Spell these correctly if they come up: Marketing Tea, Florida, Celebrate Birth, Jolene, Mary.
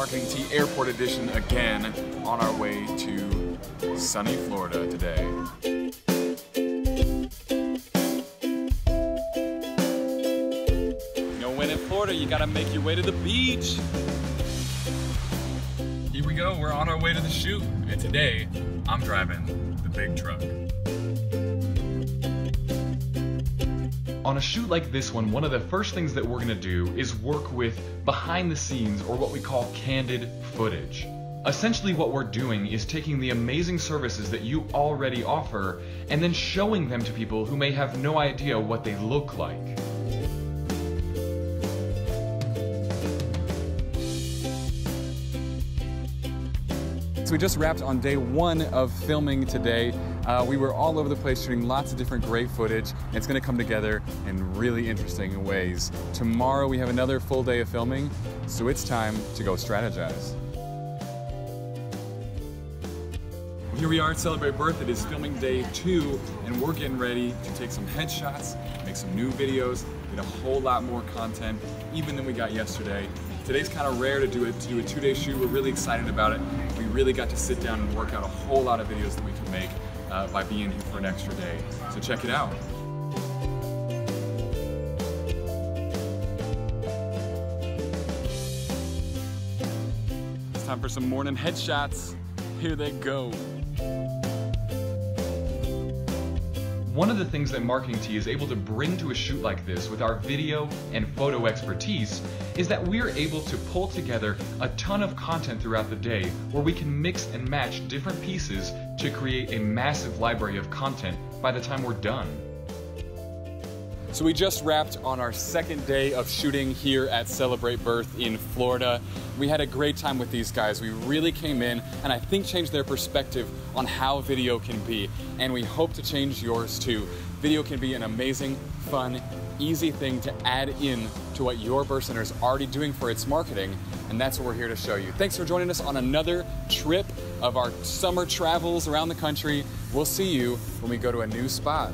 Marketing Tea Airport Edition again on our way to sunny Florida today. You know, when in Florida, you gotta make your way to the beach. Here we go, we're on our way to the shoot. And today, I'm driving the big truck. On a shoot like this one of the first things that we're going to do is work with behind the scenes, or what we call candid footage. Essentially what we're doing is taking the amazing services that you already offer and then showing them to people who may have no idea what they look like. So we just wrapped on day one of filming today. We were all over the place shooting lots of different great footage, and it's going to come together in really interesting ways. Tomorrow we have another full day of filming, so it's time to go strategize. Here we are at Celebrate Birth. It is filming day two, and we're getting ready to take some headshots, make some new videos, get a whole lot more content, even than we got yesterday. Today's kind of rare to do a two-day shoot. We're really excited about it. We really got to sit down and work out a whole lot of videos that we can make by being here for an extra day. So check it out. It's time for some morning headshots. Here they go. One of the things that Marketing Tea is able to bring to a shoot like this with our video and photo expertise is that we're able to pull together a ton of content throughout the day where we can mix and match different pieces to create a massive library of content by the time we're done. So we just wrapped on our second day of shooting here at Celebrate Birth in Florida. We had a great time with these guys. We really came in and I think changed their perspective on how video can be. And we hope to change yours too. Video can be an amazing, fun, easy thing to add in to what your birth center is already doing for its marketing. And that's what we're here to show you. Thanks for joining us on another trip of our summer travels around the country. We'll see you when we go to a new spot.